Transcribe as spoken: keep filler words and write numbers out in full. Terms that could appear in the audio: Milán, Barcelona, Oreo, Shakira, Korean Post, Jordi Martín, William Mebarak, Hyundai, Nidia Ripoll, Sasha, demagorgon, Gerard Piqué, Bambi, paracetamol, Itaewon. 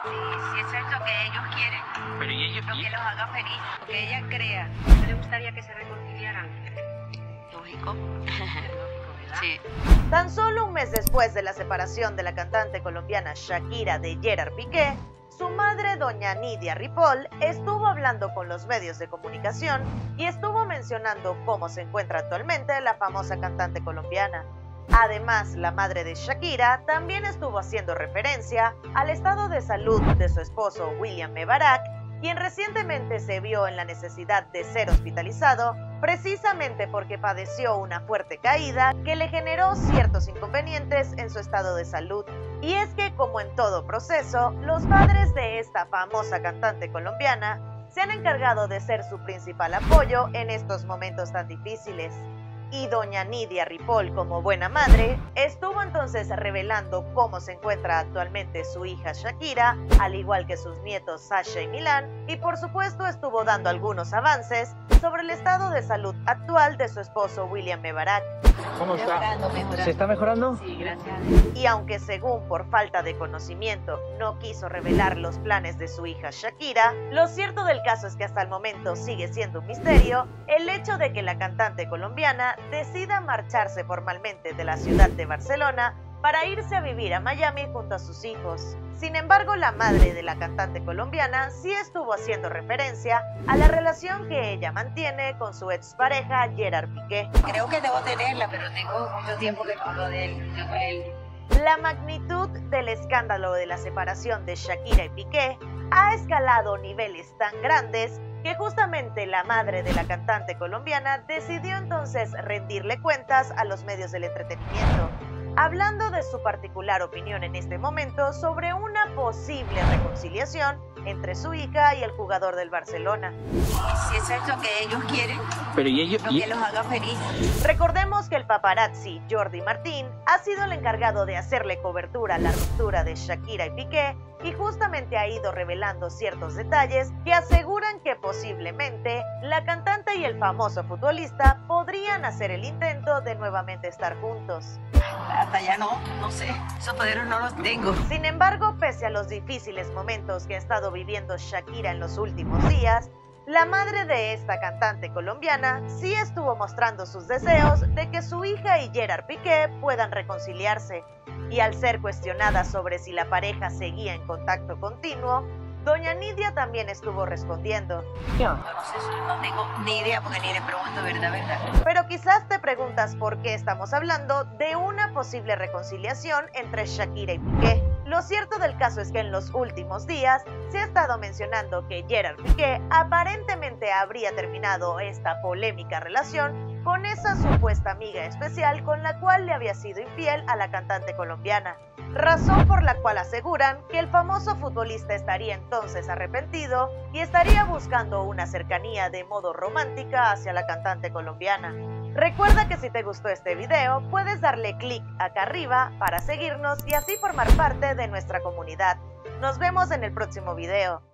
Sí, sí, eso es lo que ellos quieren. Pero y ellos, lo que los haga feliz, lo que ella crea. ¿No le gustaría que se reconciliaran? Lógico. Sí. Tan solo un mes después de la separación de la cantante colombiana Shakira de Gerard Piqué, su madre, doña Nidia Ripoll, estuvo hablando con los medios de comunicación y estuvo mencionando cómo se encuentra actualmente la famosa cantante colombiana. Además, la madre de Shakira también estuvo haciendo referencia al estado de salud de su esposo William Mebarak, quien recientemente se vio en la necesidad de ser hospitalizado precisamente porque padeció una fuerte caída que le generó ciertos inconvenientes en su estado de salud. Y es que, como en todo proceso, los padres de esta famosa cantante colombiana se han encargado de ser su principal apoyo en estos momentos tan difíciles. Y doña Nidia Ripoll, como buena madre, estuvo entonces revelando cómo se encuentra actualmente su hija Shakira, al igual que sus nietos Sasha y Milán, y por supuesto estuvo dando algunos avances sobre el estado de salud actual de su esposo William Mebarak. ¿Cómo está? Mejorando, mejorando. ¿Se está mejorando? Sí, gracias a Dios. Y aunque según por falta de conocimiento no quiso revelar los planes de su hija Shakira, lo cierto del caso es que hasta el momento sigue siendo un misterio el hecho de que la cantante colombiana decida marcharse formalmente de la ciudad de Barcelona para irse a vivir a Miami junto a sus hijos. Sin embargo, la madre de la cantante colombiana sí estuvo haciendo referencia a la relación que ella mantiene con su expareja Gerard Piqué. Creo que debo tenerla, pero tengo mucho tiempo que no hablo de él, no de él. La magnitud del escándalo de la separación de Shakira y Piqué ha escalado niveles tan grandes que justamente la madre de la cantante colombiana decidió entonces rendirle cuentas a los medios del entretenimiento, hablando de su particular opinión en este momento sobre una posible reconciliación entre su hija y el jugador del Barcelona. Si eso es lo que ellos quieren, pero y ellos, lo que los haga feliz. Recordemos que el paparazzi Jordi Martín ha sido el encargado de hacerle cobertura a la ruptura de Shakira y Piqué y justamente ha ido revelando ciertos detalles que aseguran que posiblemente la cantante y el famoso futbolista podrían hacer el intento de nuevamente estar juntos. Hasta ya no, no sé, esos poderes no los tengo. Sin embargo, pese a los difíciles momentos que ha estado viviendo Shakira en los últimos días, la madre de esta cantante colombiana sí estuvo mostrando sus deseos de que su hija y Gerard Piqué puedan reconciliarse. Y al ser cuestionada sobre si la pareja seguía en contacto continuo, doña Nidia también estuvo respondiendo. Yo no sé, no tengo ni idea porque ni le pregunto verdad, verdad. Pero quizás te preguntas por qué estamos hablando de una posible reconciliación entre Shakira y Piqué. Lo cierto del caso es que en los últimos días se ha estado mencionando que Gerard Piqué aparentemente habría terminado esta polémica relación con esa supuesta amiga especial con la cual le había sido infiel a la cantante colombiana, razón por la cual aseguran que el famoso futbolista estaría entonces arrepentido y estaría buscando una cercanía de modo romántica hacia la cantante colombiana. Recuerda que si te gustó este video, puedes darle clic acá arriba para seguirnos y así formar parte de nuestra comunidad. Nos vemos en el próximo video.